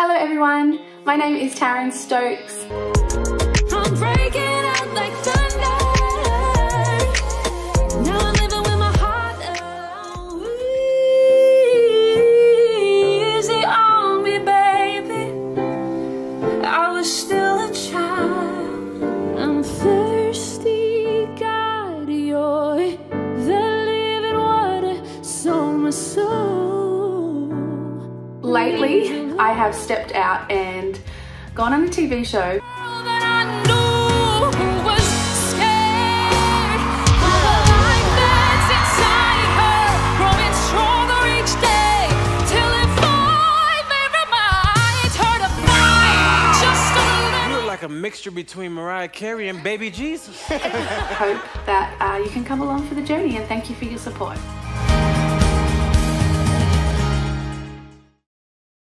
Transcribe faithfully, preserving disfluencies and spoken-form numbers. Hello everyone, my name is Taryn Stokes. I'm breaking out like thunder. Now I'm living with my heart easy on me, baby. I was still a child. I'm thirsty, God, you're the living water, so my soul. Lately, I have stepped out and gone on a T V show. You're like a mixture between Mariah Carey and Baby Jesus. I hope that uh, you can come along for the journey, and thank you for your support.